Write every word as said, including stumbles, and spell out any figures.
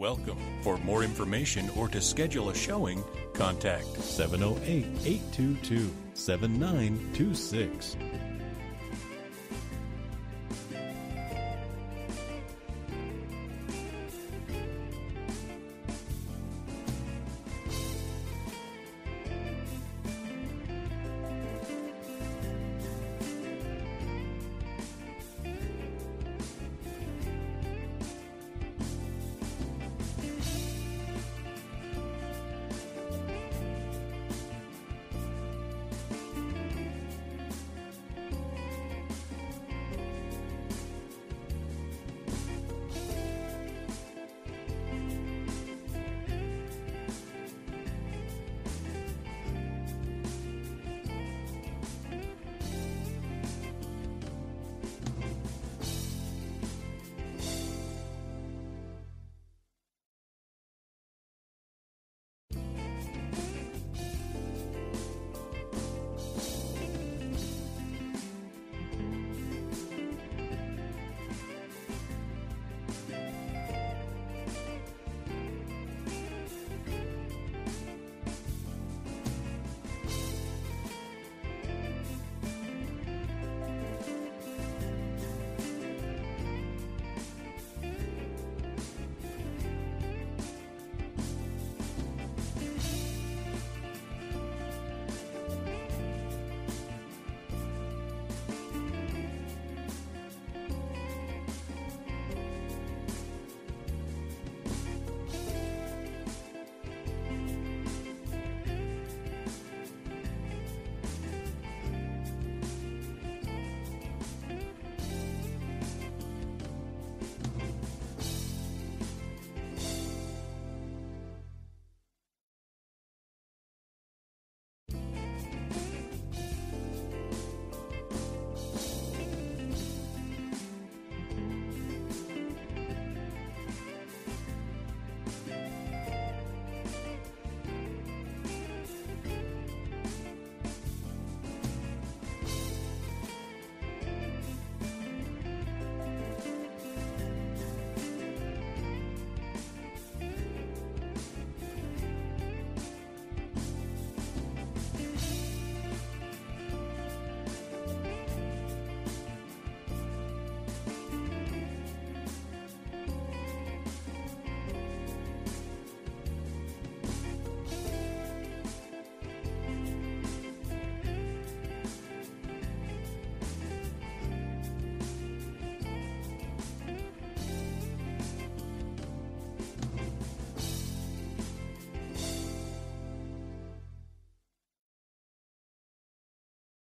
Welcome. For more information or to schedule a showing, contact seven oh eight, eight two two, seven nine two six.